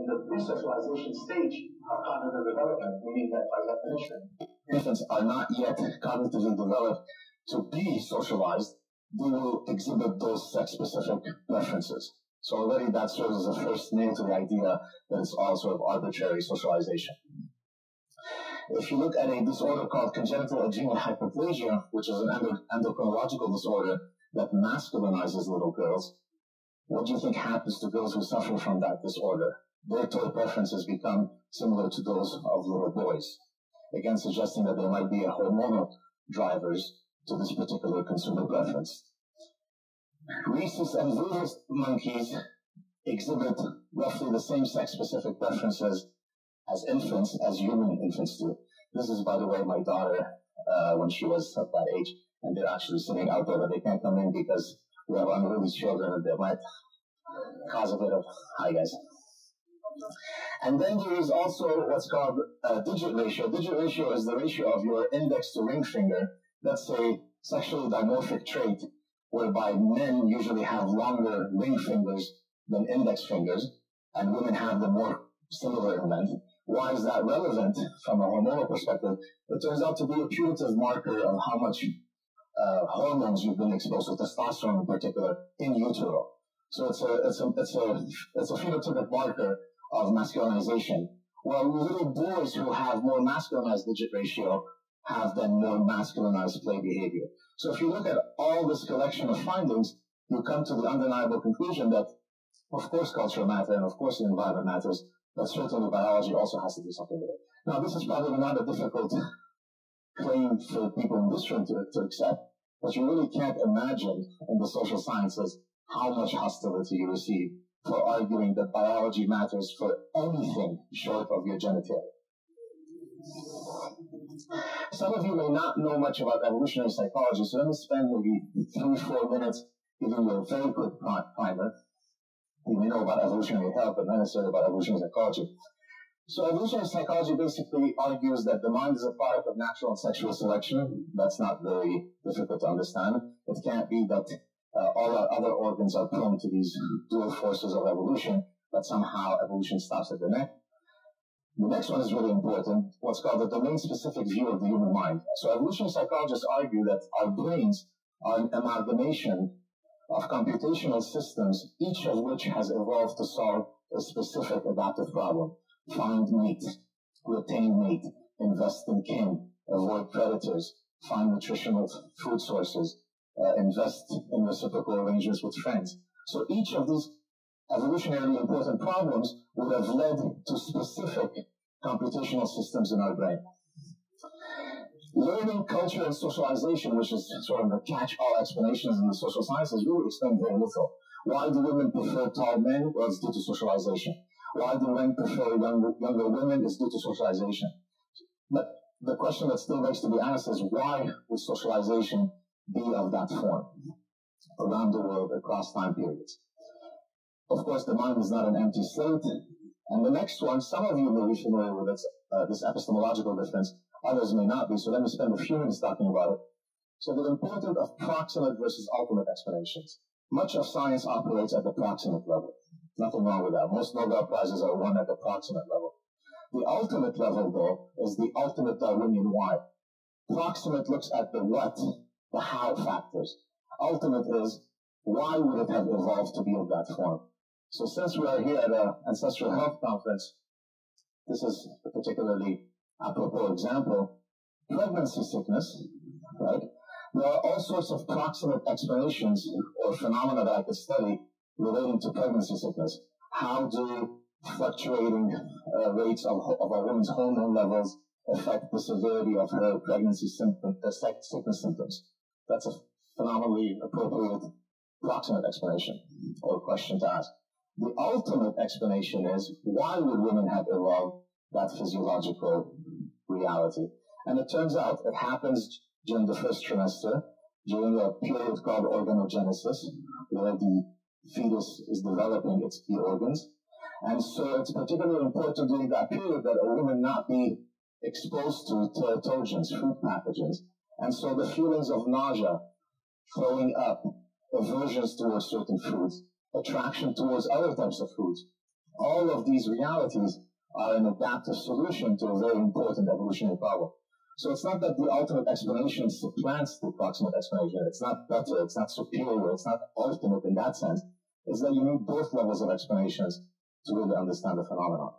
in the pre-sexualization stage of cognitive development, meaning that by definition, infants are not yet cognitively developed to be socialized, they will exhibit those sex-specific preferences. So already that serves as a first name to the idea that it's all sort of arbitrary socialization. If you look at a disorder called congenital adrenal hyperplasia, which is an endocrinological disorder that masculinizes little girls, what do you think happens to girls who suffer from that disorder? Their toy preferences become similar to those of little boys, again suggesting that there might be a hormonal drivers to this particular consumer preference. Rhesus and Rhesus monkeys exhibit roughly the same sex-specific preferences as infants, as human infants do. This is, by the way, my daughter when she was at that age, and they're actually sitting out there, but they can't come in because we have unruly children and they might cause a bit of, hi guys. And then there is also what's called a digit ratio. Digit ratio is the ratio of your index to ring finger. That's a sexually dimorphic trait, whereby men usually have longer ring fingers than index fingers, and women have them more similar in length. Why is that relevant from a hormonal perspective? It turns out to be a putative marker of how much hormones you've been exposed to, testosterone in particular, in utero. So it's a phenotypic marker of masculinization. Well, little boys who have more masculinized digit ratio have then more masculinized play behavior. So if you look at all this collection of findings, you come to the undeniable conclusion that, of course, culture matters, and of course the environment matters, but certainly biology also has to do something with it. Now, this is probably not a difficult claim for people in this room to accept, but you really can't imagine in the social sciences how much hostility you receive for arguing that biology matters for anything short of your genitalia. Some of you may not know much about evolutionary psychology, so let me spend maybe 3 or 4 minutes giving you a very quick primer. You may know about evolutionary health, but not necessarily about evolutionary psychology. So evolutionary psychology basically argues that the mind is a product of natural and sexual selection. That's not very difficult to understand. It can't be that all our other organs are prone to these dual forces of evolution, but somehow evolution stops at the neck. The next one is really important, what's called the domain-specific view of the human mind. So evolutionary psychologists argue that our brains are an amalgamation of computational systems, each of which has evolved to solve a specific adaptive problem. Find mate, retain mate, invest in kin, avoid predators, find nutritional food sources, invest in reciprocal arrangements with friends. So each of these evolutionarily important problems would have led to specific computational systems in our brain. Learning, culture, and socialization, which is sort of the catch-all explanations in the social sciences, really explain very little. Why do women prefer tall men? Well, it's due to socialization. Why do men prefer younger women? It's due to socialization. But the question that still needs to be asked is, why would socialization be of that form around the world across time periods? Of course, the mind is not an empty slate. And the next one, some of you may be familiar with this epistemological difference, others may not be, so let me spend a few minutes talking about it. So the importance of proximate versus ultimate explanations. Much of science operates at the proximate level. Nothing wrong with that. Most Nobel Prizes are won at the proximate level. The ultimate level, though, is the ultimate Darwinian why. Proximate looks at the what, the how factors. Ultimate is, why would it have evolved to be of that form? So since we are here at an ancestral health conference, this is a particularly apropos example, pregnancy sickness, right? There are all sorts of proximate explanations or phenomena that I could study relating to pregnancy sickness. How do fluctuating rates of a woman's hormone levels affect the severity of her pregnancy symptoms, the sickness symptoms? That's a phenomenally appropriate proximate explanation or question to ask. The ultimate explanation is, why would women have evolved that physiological reality? And it turns out it happens during the first trimester, during a period called organogenesis, where the fetus is developing its key organs. And so it's particularly important during that period that a woman not be exposed to teratogens, food pathogens. And so the feelings of nausea, throwing up, aversions towards certain foods, attraction towards other types of foods, All of these realities are an adaptive solution to a very important evolutionary problem. So it's not that the ultimate explanation supplants the proximate explanation. It's not better, it's not superior, it's not ultimate in that sense. It's that you need both levels of explanations to really understand the phenomenon.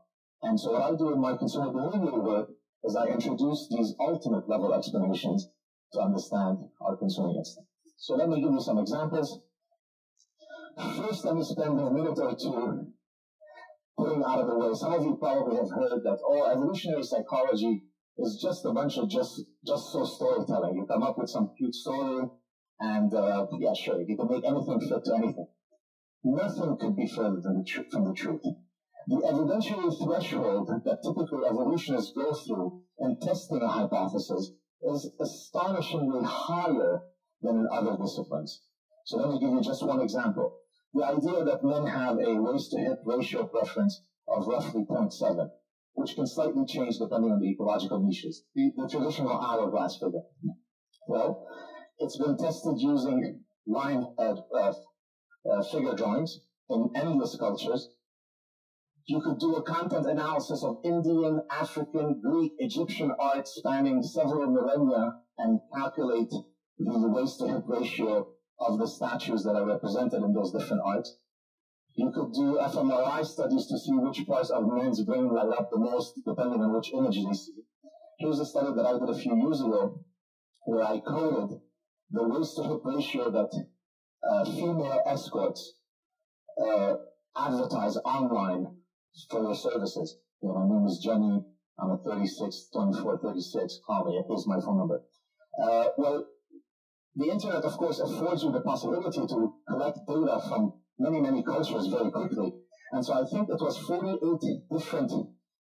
And so what I do in my consumer behavioral work is I introduce these ultimate level explanations to understand our consumer instinct. So let me give you some examples. First, let me spend a minute or two putting out of the way. Some of you probably have heard that, oh, evolutionary psychology is just a bunch of just so storytelling. You come up with some cute story, and yeah, sure, you can make anything fit to anything. Nothing could be further than from the truth. The evidentiary threshold that typical evolutionists go through in testing a hypothesis is astonishingly higher than in other disciplines. So let me give you just one example. The idea that men have a waist-to-hip ratio preference of roughly 0.7, which can slightly change depending on the ecological niches, the traditional hourglass figure. Well, it's been tested using line figure drawings in endless cultures. You could do a content analysis of Indian, African, Greek, Egyptian art spanning several millennia and calculate the waist-to-hip ratio of the statues that are represented in those different arts. You could do fMRI studies to see which parts of men's brain light up the most, depending on which image they see. Here's a study that I did a few years ago, where I coded the waist-to-hip ratio that female escorts advertise online for their services. You know, my name is Jenny, I'm at 36, 24, 36, call me, here's my phone number. Well, the internet, of course, affords you the possibility to collect data from many, many cultures very quickly. And so I think it was 48 different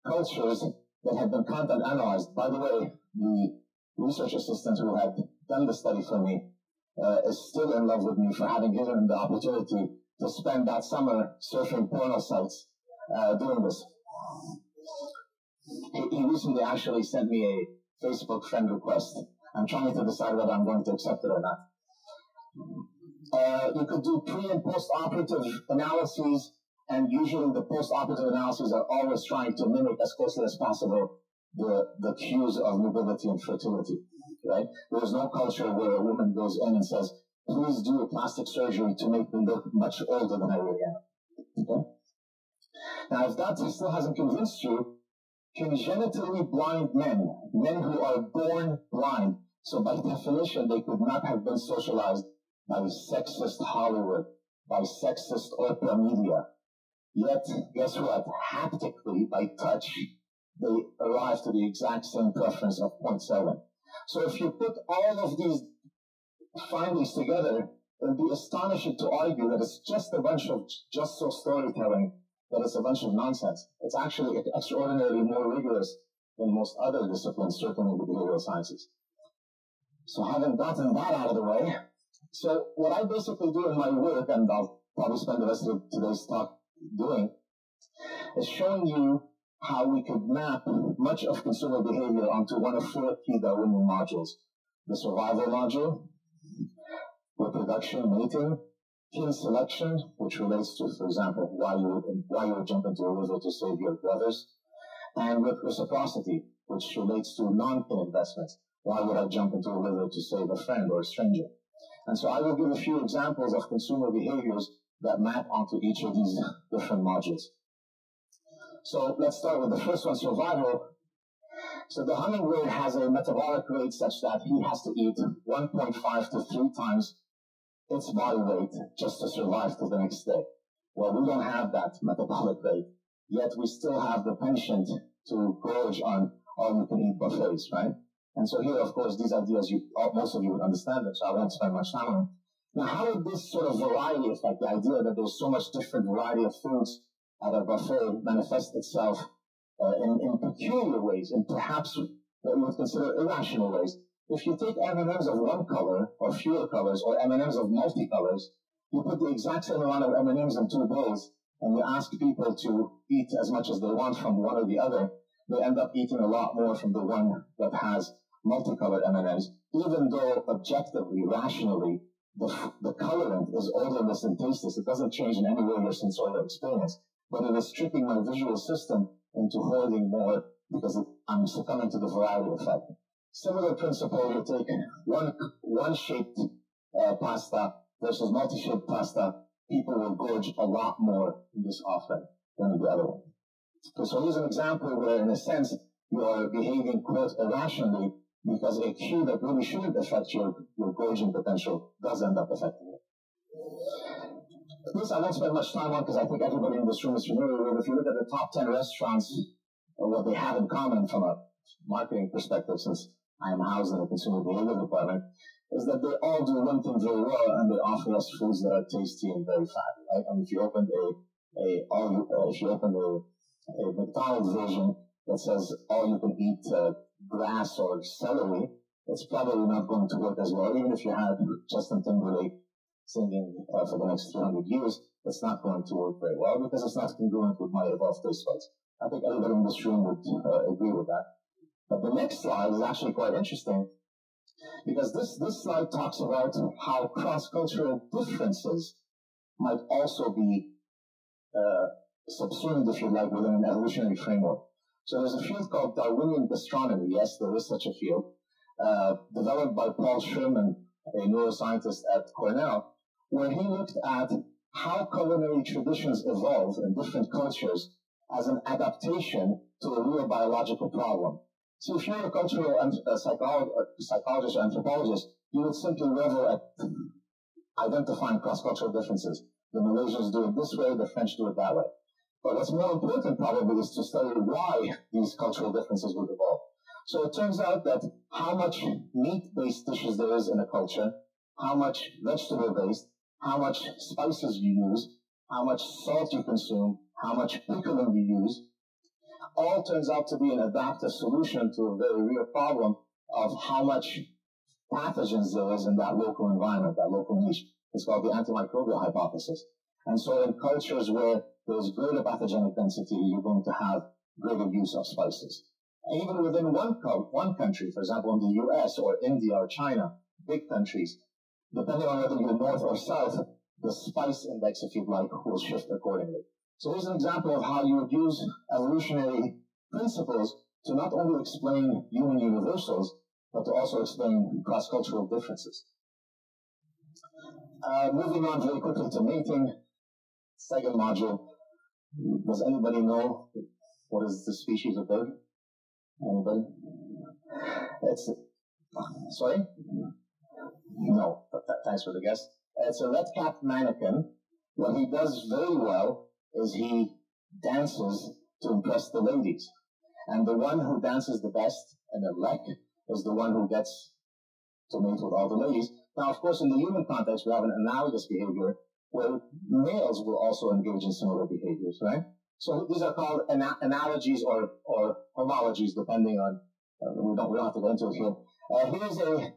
cultures that had been content analyzed. By the way, the research assistant who had done the study for me is still in love with me for having given him the opportunity to spend that summer surfing porno sites doing this. He recently actually sent me a Facebook friend request. I'm trying to decide whether I'm going to accept it or not. You could do pre- and post-operative analyses, and usually the post-operative analyses are always trying to mimic as closely as possible the cues of nubility and fertility, right? There's no culture where a woman goes in and says, please do a plastic surgery to make me look much older than I really am, okay? Now, if that still hasn't convinced you, congenitally blind men, men who are born blind, so by definition, they could not have been socialized by sexist Hollywood, by sexist Oprah media. Yet, guess what? Haptically, by touch, they arrive to the exact same preference of 0.7. So if you put all of these findings together, it would be astonishing to argue that it's just a bunch of just-so storytelling, that it's a bunch of nonsense. It's actually extraordinarily more rigorous than most other disciplines, certainly in the behavioral sciences. So having gotten that out of the way, so what I basically do in my work, and I'll probably spend the rest of today's talk doing, is showing you how we could map much of consumer behavior onto one of four key Darwinian modules: the survival module, reproduction, mating, kin selection, which relates to, for example, why you would jump into a river to save your brothers, and reciprocity, which relates to non-kin investments. Why would I jump into a river to save a friend or a stranger? And so I will give a few examples of consumer behaviors that map onto each of these different modules. So let's start with the first one, survival. So the hummingbird has a metabolic rate such that he has to eat 1.5 to 3 times its body weight just to survive till the next day. Well, we don't have that metabolic rate, yet we still have the penchant to gorge on all-you-can-eat buffets, right? And so here, of course, these ideas, most of you would understand them, so I won't spend much time on them. Now, how would this sort of variety effect, the idea that there's so much different variety of foods at a buffet, manifest itself in peculiar ways, and perhaps what we would consider irrational ways? If you take M&Ms of one color or fewer colors, or M&Ms of multicolors, you put the exact same amount of M&Ms in 2 bowls, and you ask people to eat as much as they want from one or the other, they end up eating a lot more from the one that has multicolored M&Ms, even though objectively, rationally, the colorant is odorless and tasteless. It doesn't change in any way your sensorial experience, but it is tricking my visual system into holding more because I'm succumbing to the variety effect. Similar principle, you take one-shaped pasta versus multi-shaped pasta, people will gorge a lot more in this offering than in the other one. Okay, so here's an example where, in a sense, you are behaving, quote, irrationally, because a cue that really shouldn't affect your gorging potential does end up affecting it. This I won't spend much time on because I think everybody in this room is familiar with. If you look at the top 10 restaurants, or what they have in common from a marketing perspective, since I am housed in a consumer behavior department, is that they all do one thing very well, and they offer us foods that are tasty and very fatty, right? And if you opened a McDonald's version that says all you can eat grass or celery, it's probably not going to work as well. Even if you had Justin Timberlake singing for the next 300 years, it's not going to work very well because it's not congruent with my evolved taste buds. I think everybody in this room would agree with that. But the next slide is actually quite interesting because this slide talks about how cross-cultural differences might also be subsumed, if you like, within an evolutionary framework. So there's a field called Darwinian gastronomy. Yes, there is such a field, developed by Paul Sherman, a neuroscientist at Cornell, where he looked at how culinary traditions evolve in different cultures as an adaptation to a real biological problem. So if you're a cultural psychologist or anthropologist, you would simply revel at identifying cross-cultural differences. The Malaysians do it this way, the French do it that way. But what's more important probably is to study why these cultural differences would evolve. So it turns out that how much meat-based dishes there is in a culture, how much vegetable-based, how much spices you use, how much salt you consume, how much pickling you use, all turns out to be an adaptive solution to a very real problem of how much pathogens there is in that local environment, that local niche. It's called the antimicrobial hypothesis. And so in cultures where there's greater pathogenic density, you're going to have greater use of spices. And even within one country, for example, in the US or India or China, big countries, depending on whether you're north or south, the spice index, if you like, will shift accordingly. So here's an example of how you would use evolutionary principles to not only explain human universals, but to also explain cross-cultural differences. Moving on very quickly to mating, second module. Does anybody know what is the species of bird? Anybody? It's a, sorry? No, thanks for the guess. It's a red-capped manakin. What he does very well is he dances to impress the ladies. And the one who dances the best in a lek is the one who gets to mate with all the ladies. Now, of course, in the human context, we have an analogous behavior where males will also engage in similar behaviors, right? So these are called analogies or homologies, depending on, we don't have to go into it here. Here's a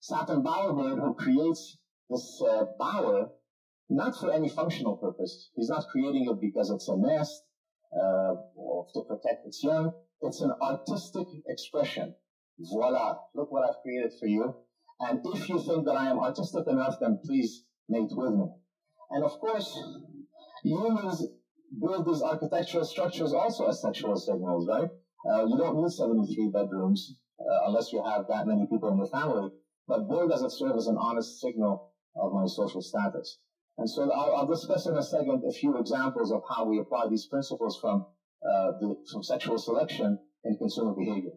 satin bowerbird who creates this bower, not for any functional purpose. He's not creating it because it's a nest or to protect its young. It's an artistic expression. Voila, look what I've created for you. And if you think that I am artistic enough, then please mate with me. And of course, humans build these architectural structures also as sexual signals, right? You don't need 73 bedrooms unless you have that many people in your family. But boy, does it serve as an honest signal of my social status. And so I'll discuss in a second a few examples of how we apply these principles from sexual selection in consumer behavior.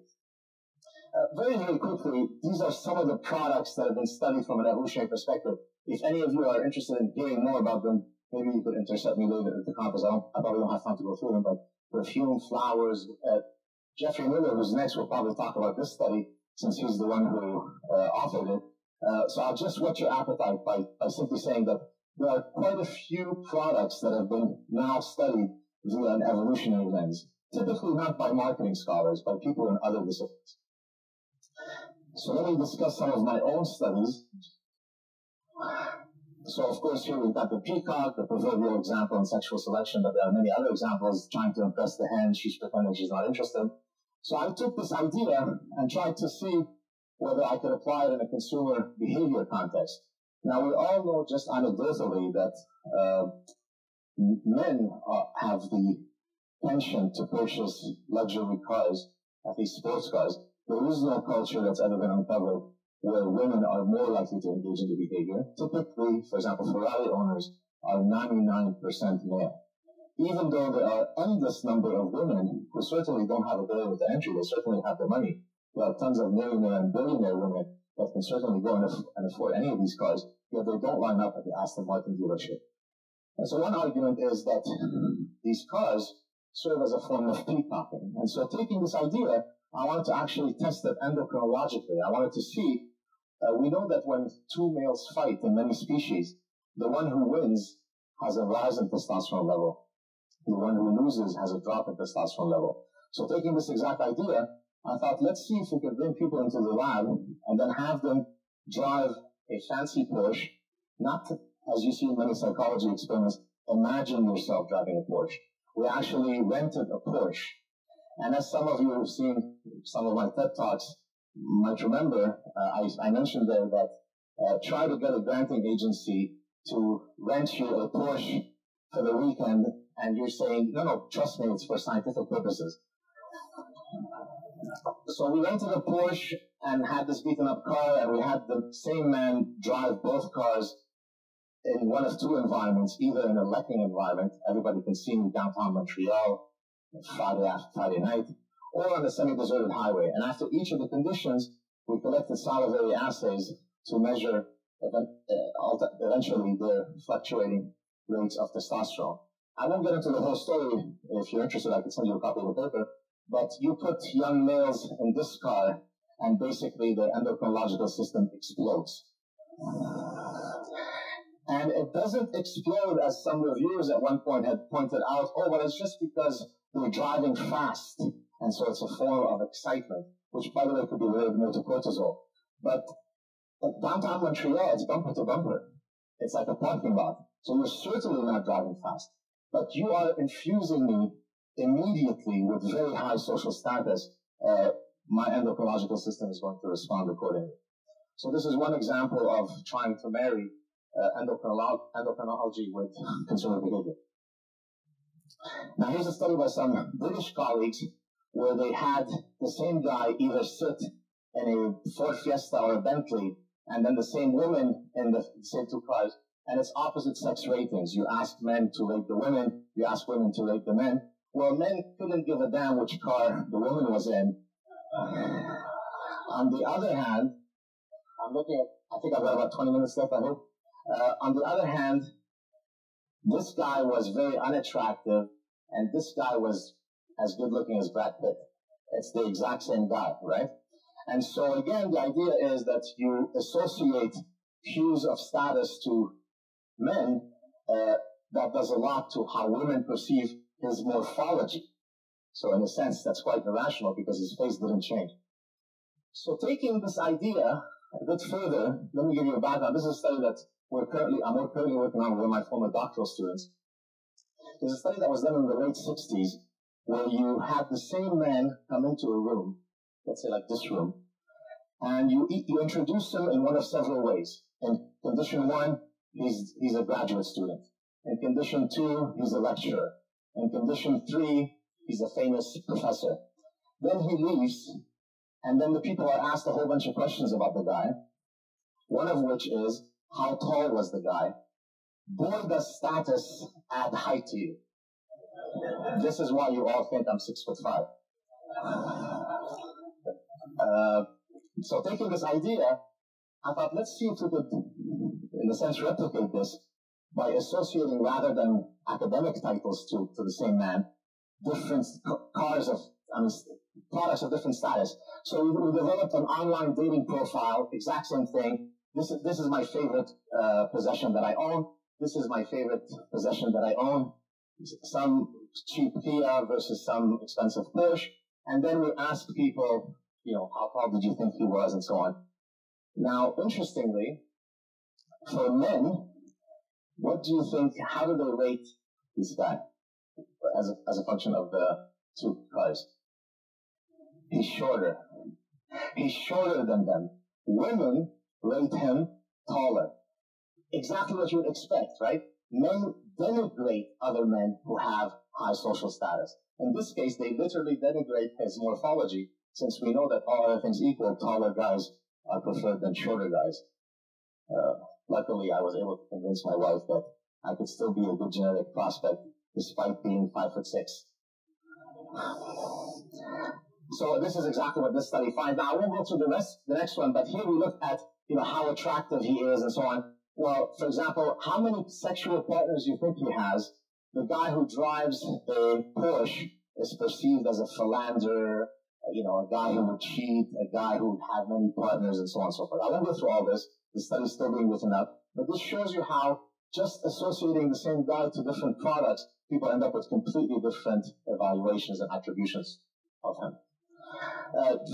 Very, very quickly, these are some of the products that have been studied from an evolutionary perspective. If any of you are interested in hearing more about them, maybe you could intercept me later at the conference. I probably don't have time to go through them, but perfume, flowers. Jeffrey Miller, who's next, will probably talk about this study since he's the one who authored it. So I'll just whet your appetite by simply saying that there are quite a few products that have been now studied via an evolutionary lens, typically not by marketing scholars, but people in other disciplines. So let me discuss some of my own studies. So of course here we've got the peacock, the proverbial example in sexual selection, but there are many other examples, trying to impress the hen, she's pretending she's not interested. So I took this idea and tried to see whether I could apply it in a consumer behavior context. Now we all know just anecdotally that men have the penchant to purchase luxury cars, at least sports cars. There is no culture that's ever been uncovered where women are more likely to engage in the behavior. Typically, for example, Ferrari owners are 99% male. Even though there are endless number of women who certainly don't have a barrier to entry, they certainly have the money. There are tons of millionaire and billionaire women that can certainly go and afford any of these cars, yet they don't line up at the Aston Martin dealership. And so one argument is that these cars serve as a form of peacocking. And so taking this idea, I wanted to actually test it endocrinologically. I wanted to see, we know that when two males fight in many species, the one who wins has a rise in testosterone level. The one who loses has a drop in testosterone level. So taking this exact idea, I thought, let's see if we could bring people into the lab and then have them drive a fancy Porsche, not to, as you see in many psychology experiments, imagine yourself driving a Porsche. We actually rented a Porsche. And as some of you have seen, some of my TED Talks might remember, I mentioned there that try to get a granting agency to rent you a Porsche for the weekend, and you're saying, no, no, trust me, it's for scientific purposes. So we rented a Porsche and had this beaten up car, and we had the same man drive both cars in one of two environments, either in a lekking environment, everybody can see me downtown Montreal, Friday night, or on the semi-deserted highway. And after each of the conditions, we collected salivary assays to measure eventually their fluctuating rates of testosterone. I won't get into the whole story. If you're interested, I can send you a copy of the paper. But you put young males in this car, and basically their endocrinological system explodes. And it doesn't explode, as some reviewers at one point had pointed out, oh, but it's just because they're driving fast, and so it's a form of excitement, which, by the way, could be related more to cortisol. But at downtown Montreal, it's bumper to bumper. It's like a parking lot. So you're certainly not driving fast. But you are infusing me immediately with very high social status. My endocrinological system is going to respond accordingly. So this is one example of trying to marry endocrinology with consumer behavior. Now here's a study by some British colleagues where they had the same guy either sit in a Ford Fiesta or a Bentley, and then the same woman in the same two cars, and it's opposite sex ratings. You ask men to rate the women, you ask women to rate the men. Well, men couldn't give a damn which car the woman was in. On the other hand, I'm looking at, I think I've got about 20 minutes left, I hope. On the other hand, this guy was very unattractive, and this guy was as good looking as Brad Pitt. It's the exact same guy, right? And so again, the idea is that you associate cues of status to men. That does a lot to how women perceive his morphology. So in a sense, that's quite irrational because his face didn't change. So taking this idea a bit further, let me give you a background. This is a study that I'm currently working on with my former doctoral students. There's a study that was done in the late 60s where you had the same man come into a room, let's say like this room, and you introduce him in one of several ways. In condition one, he's a graduate student. In condition two, he's a lecturer. In condition three, he's a famous professor. Then he leaves, and then the people are asked a whole bunch of questions about the guy, one of which is, how tall was the guy? Boy, does status add height to you. This is why you all think I'm 6'5". So taking this idea, I thought, let's see if we could, in a sense, replicate this by associating, rather than academic titles to the same man, different cars of, products of different status. So we developed an online dating profile, exact same thing. This is my favorite possession that I own. This is my favorite possession that I own. Some cheap Kia versus some expensive Porsche. And then we ask people, you know, how tall did you think he was, and so on. Now, interestingly, for men, what do you think, how do they rate this guy as a function of the two cars? He's shorter. He's shorter than them. Women rate him taller. Exactly what you would expect, right? Men denigrate other men who have high social status. In this case, they literally denigrate his morphology, since we know that all other things equal, taller guys are preferred than shorter guys. Luckily, I was able to convince my wife that I could still be a good genetic prospect despite being 5'6". So this is exactly what this study finds. Now, I won't go through the next one, but here we look at, you know, how attractive he is and so on. Well, for example, how many sexual partners do you think he has? The guy who drives a Porsche is perceived as a philanderer, you know, a guy who would cheat, a guy who would have many partners, and so on and so forth. I won't go through all this. The study's still being written up. But this shows you how just associating the same guy to different products, people end up with completely different evaluations and attributions of him.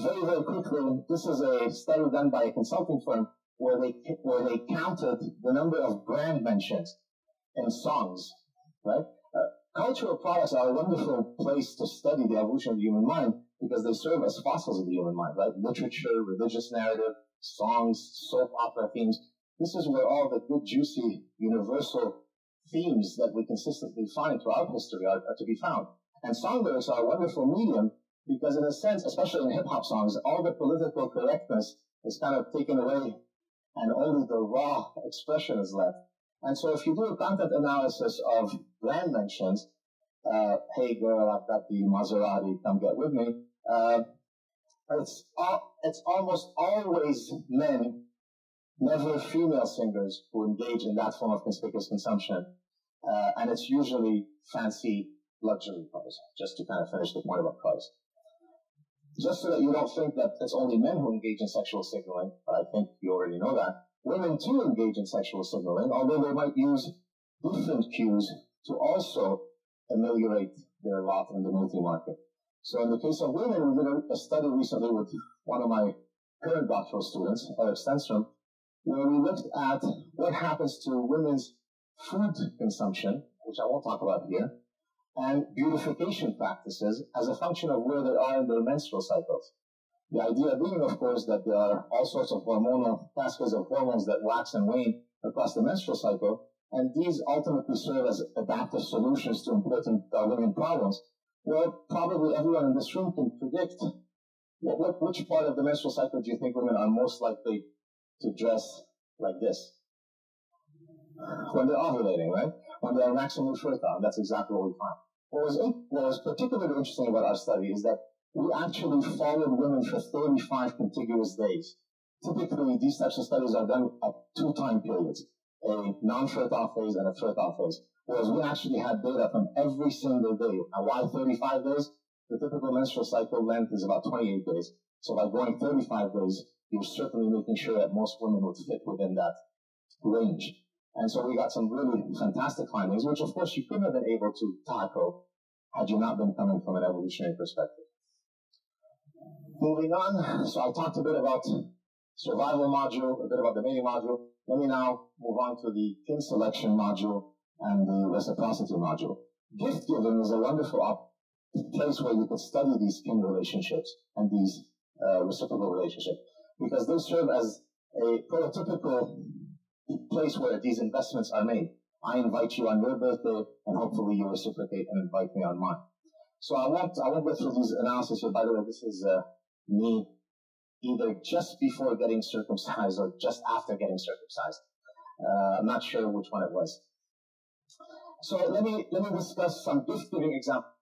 Very, very quickly, this is a study done by a consulting firm where they counted the number of brand mentions in songs, right? Cultural products are a wonderful place to study the evolution of the human mind because they serve as fossils of the human mind, right? Literature, religious narrative, songs, soap opera themes. This is where all the good, juicy, universal themes that we consistently find throughout history are to be found. And song lyrics are a wonderful medium because, in a sense, especially in hip-hop songs, all the political correctness is kind of taken away and only the raw expression is left. And so if you do a content analysis of brand mentions, hey girl, I've got the Maserati, come get with me, it's almost always men, never female singers, who engage in that form of conspicuous consumption. And it's usually fancy luxury cars, just to kind of finish the point about cars. Just so that you don't think that it's only men who engage in sexual signaling, but I think you already know that, women too engage in sexual signaling, although they might use different cues to also ameliorate their lot in the multi market. So in the case of women, we did a study recently with one of my current doctoral students, Erik Stenstrom, where we looked at what happens to women's food consumption, which I won't talk about here, and beautification practices as a function of where they are in their menstrual cycles. The idea being, of course, that there are all sorts of hormonal cascades of hormones that wax and wane across the menstrual cycle, and these ultimately serve as adaptive solutions to important Darwinian problems. Well, probably everyone in this room can predict which part of the menstrual cycle do you think women are most likely to dress like this? When they're ovulating, right? When they are maximally fertile, that's exactly what we find. What was particularly interesting about our study is that we actually followed women for 35 contiguous days. Typically, these types of studies are done at two time periods, a non-fertile phase and a fertile phase, whereas we actually had data from every single day. And why 35 days? The typical menstrual cycle length is about 28 days. So by going 35 days, you're certainly making sure that most women would fit within that range. And so we got some really fantastic findings, which of course you couldn't have been able to tackle had you not been coming from an evolutionary perspective. Moving on, so I talked a bit about survival module, a bit about the mating module. Let me now move on to the kin selection module and the reciprocity module. Gift giving is a wonderful place where you could study these kin relationships and these reciprocal relationships, because they serve as a prototypical place where these investments are made. I invite you on your birthday, and hopefully you reciprocate and invite me on mine. So I won't go through these analyses here. By the way, this is me either just before getting circumcised or just after getting circumcised. I'm not sure which one it was. So let me discuss some gift-giving examples.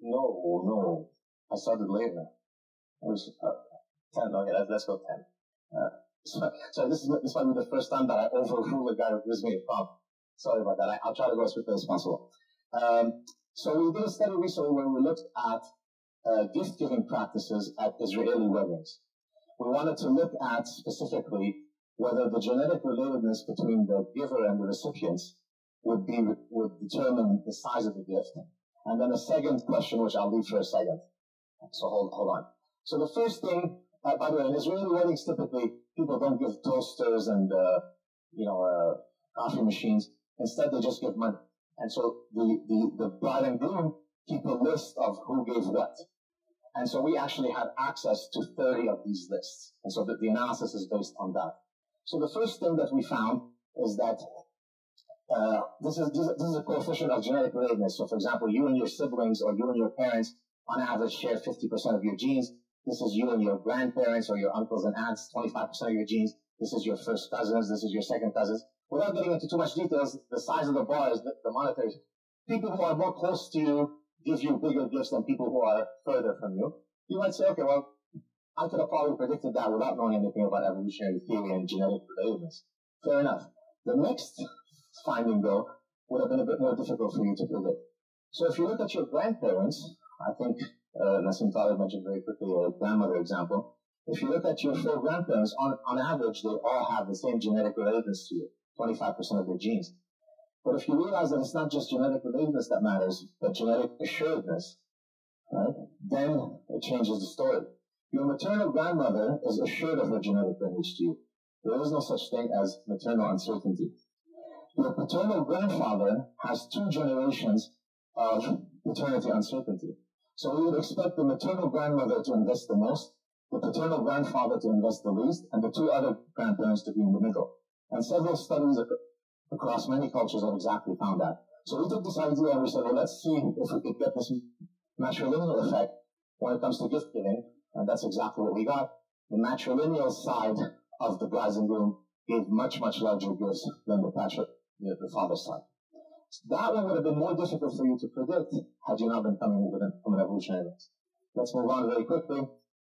No, I started later. I was 10. Okay, let's go 10. So this might be the first time that I overrule a guy who gives me a prompt. Sorry about that. I'll try to go as quickly as possible. So we did a study recently where we looked at gift-giving practices at Israeli weddings. We wanted to look at specifically whether the genetic relatedness between the giver and the recipients would determine the size of the gift. And then a second question, which I'll leave for a second. So hold on. So the first thing, by the way, in Israeli weddings, typically people don't give toasters and coffee machines. Instead, they just give money. And so the bride and groom keep a list of who gave what. And so we actually had access to 30 of these lists. And so the analysis is based on that. So the first thing that we found is that This is a coefficient of genetic relatedness. So, for example, you and your siblings or you and your parents, on average, share 50% of your genes. This is you and your grandparents or your uncles and aunts, 25% of your genes. This is your first cousins. This is your second cousins. Without getting into too much details, the size of the bar is the monetary. People who are more close to you give you bigger gifts than people who are further from you. You might say, okay, well, I could have probably predicted that without knowing anything about evolutionary theory and genetic relatedness. Fair enough. The next finding, though, would have been a bit more difficult for you to predict. So if you look at your grandparents, I think Nassim Taleb mentioned very quickly a grandmother example. If you look at your four grandparents, on average, they all have the same genetic relatedness to you, 25% of their genes. But if you realize that it's not just genetic relatedness that matters, but genetic assuredness, right, then it changes the story. Your maternal grandmother is assured of her genetic lineage to you. There is no such thing as maternal uncertainty. Your paternal grandfather has two generations of paternity uncertainty. So we would expect the maternal grandmother to invest the most, the paternal grandfather to invest the least, and the two other grandparents to be in the middle. And several studies across many cultures have exactly found that. So we took this idea and we said, well, let's see if we could get this matrilineal effect when it comes to gift giving. And that's exactly what we got. The matrilineal side of the bride's and groom gave much, much larger gifts than the father's side. So that one would have been more difficult for you to predict had you not been coming from an evolutionary lens. Let's move on very quickly.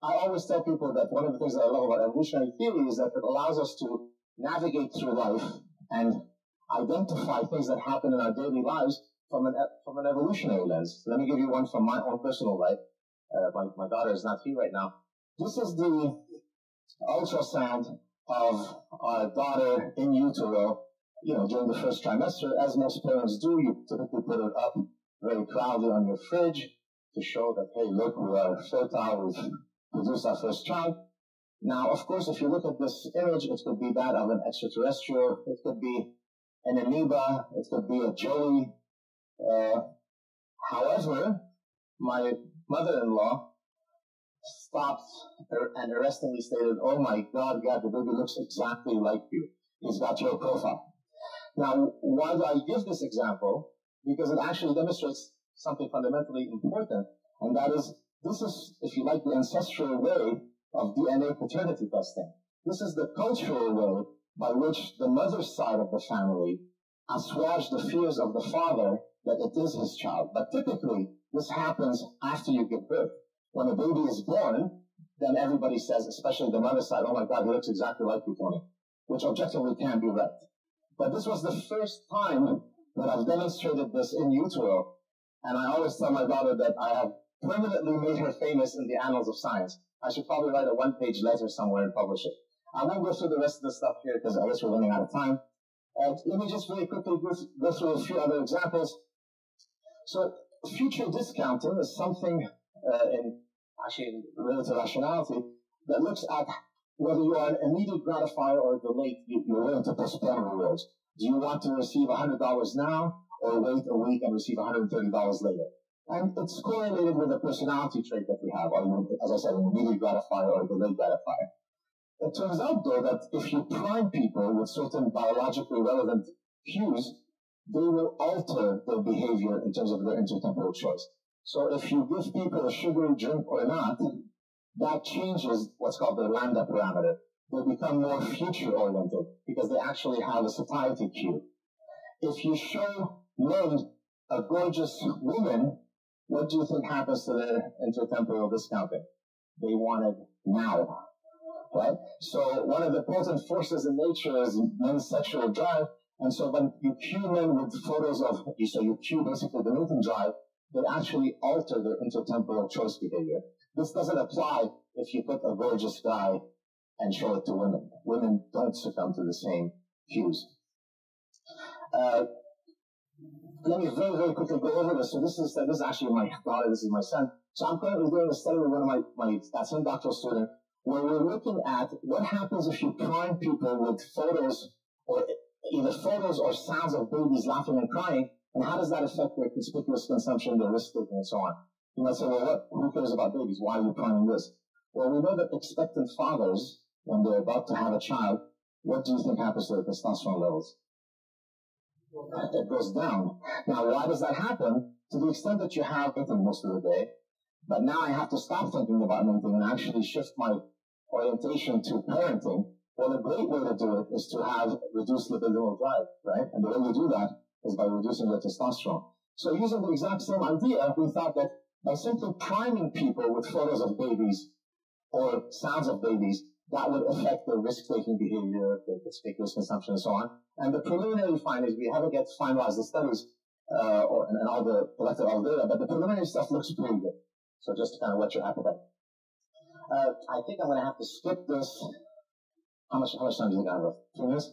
I always tell people that one of the things that I love about evolutionary theory is that it allows us to navigate through life and identify things that happen in our daily lives from an evolutionary lens. Let me give you one from my own personal life. My daughter is not here right now. This is the ultrasound of our daughter in utero, you know, during the first trimester. As most parents do, you typically put it up very proudly on your fridge to show that, hey, look, we are fertile, we've produced our first child. Now, of course, if you look at this image, it could be that of an extraterrestrial, it could be an amoeba, it could be a jelly. However, my mother-in-law stopped her and arrestingly stated, oh my God, God, the baby looks exactly like you. He's got your profile. Now, why do I give this example? Because it actually demonstrates something fundamentally important, and that is, this is, if you like, the ancestral way of DNA paternity testing. This is the cultural way by which the mother's side of the family assuages the fears of the father that it is his child. But typically, this happens after you give birth. When a baby is born, then everybody says, especially the mother's side, oh my God, he looks exactly like you, Tony, which objectively can be right. But this was the first time that I've demonstrated this in utero, and I always tell my daughter that I have permanently made her famous in the annals of science. I should probably write a one-page letter somewhere and publish it. I won't go through the rest of the stuff here because I guess we're running out of time. Let me just really quickly go through a few other examples. So future discounting is something in relative rationality that looks at whether you are an immediate gratifier or delayed. You're willing to postpone rewards. Do you want to receive $100 now or wait a week and receive $130 later? And it's correlated with the personality trait that we have, as I said, an immediate gratifier or a delayed gratifier. It turns out, though, that if you prime people with certain biologically relevant cues, they will alter their behavior in terms of their intertemporal choice. So if you give people a sugary drink or not, that changes what's called the lambda parameter. They become more future-oriented because they actually have a satiety cue. If you show men a gorgeous woman, what do you think happens to their intertemporal discounting? They want it now, right? So one of the potent forces in nature is men's sexual drive. And so when you cue men with photos of, so you cue basically the Newton drive, they actually alter their intertemporal choice behavior. This doesn't apply if you put a gorgeous guy and show it to women. Women don't succumb to the same cues. Let me very, very quickly go over this. So this is actually my daughter, this is my son. So I'm currently doing a study with one of my same doctoral student, where we're looking at what happens if you prime people with photos, or either photos or sounds of babies laughing and crying, and how does that affect their conspicuous consumption, their risk-taking, and so on. You might say, well, who cares about babies? Why are you priming this? Well, we know that expectant fathers, when they're about to have a child, what do you think happens to their testosterone levels? It goes down. Now, why does that happen? To the extent that you have eaten most of the day, but now I have to stop thinking about anything and actually shift my orientation to parenting. Well, a great way to do it is to have reduced libidinal drive, right? And the way you do that is by reducing your testosterone. So using the exact same idea, we thought that by simply priming people with photos of babies or sounds of babies, that would affect their risk-taking behavior, their conspicuous consumption, and so on. And the preliminary findings, we haven't yet finalized the studies and all the collected all data, but the preliminary stuff looks pretty good. So just to kind of whet your appetite. I think I'm going to have to skip this. How much time do you think I have left? 3 minutes?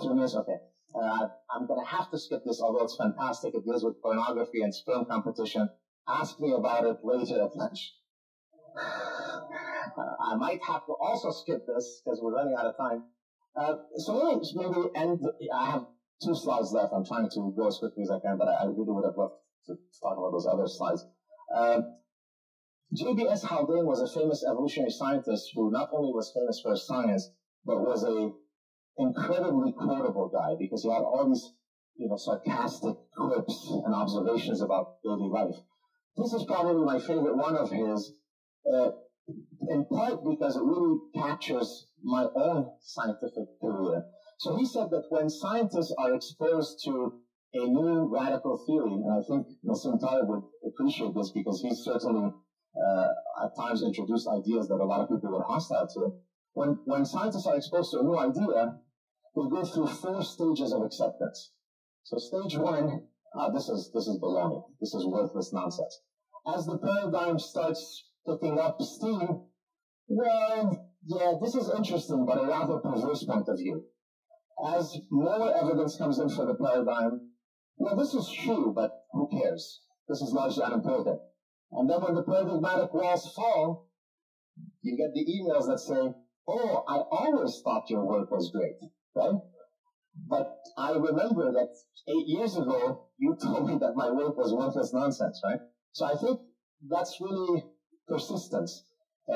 3 minutes? Okay. I'm going to have to skip this, although it's fantastic. It deals with pornography and sperm competition. Ask me about it later at lunch. I might have to also skip this because we're running out of time. So let me maybe end. I have 2 slides left. I'm trying to go as quickly as I can, but I really would have loved to talk about those other slides. J.B.S. Haldane was a famous evolutionary scientist who not only was famous for his science, but was an incredibly quotable guy because he had all these, sarcastic quips and observations about daily life. This is probably my favorite one of his. In part because it really captures my own scientific career. So he said that when scientists are exposed to a new radical theory, and I think Nassim Taleb would appreciate this because he certainly at times introduced ideas that a lot of people were hostile to. When scientists are exposed to a new idea, they go through 4 stages of acceptance. So stage 1, this is baloney. This is worthless nonsense. As the paradigm starts picking up steam, well, yeah, this is interesting, but a rather perverse point of view. As more evidence comes in for the paradigm, well, this is true, but who cares? This is largely unimportant. And then when the paradigmatic walls fall, you get the emails that say, oh, I always thought your work was great, right? But I remember that 8 years ago, you told me that my work was worthless nonsense, right? So I think that's really persistence.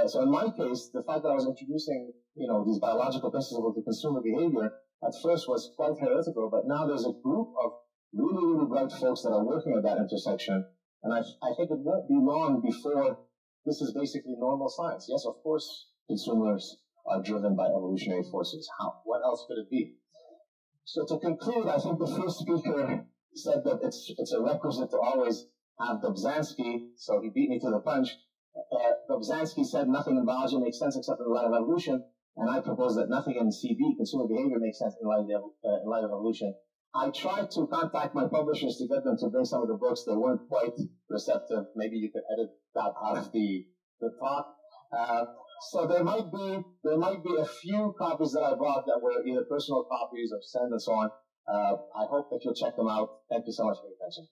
So in my case, the fact that I was introducing, these biological principles to consumer behavior at first was quite heretical, but now there's a group of really, really bright folks that are working at that intersection, and I think it won't be long before this is basically normal science. Yes, of course, consumers are driven by evolutionary forces. How? What else could it be? So to conclude, I think the first speaker said that it's a requisite to always have Dobzhansky, so he beat me to the punch. Dobzhansky said nothing in biology makes sense except in the light of evolution, and I propose that nothing in CB, consumer behavior, makes sense in light of evolution. I tried to contact my publishers to get them to bring some of the books. They weren't quite receptive. Maybe you could edit that out of the talk. So there might be a few copies that I bought that were either personal copies or sent and so on. I hope that you'll check them out. Thank you so much for your attention.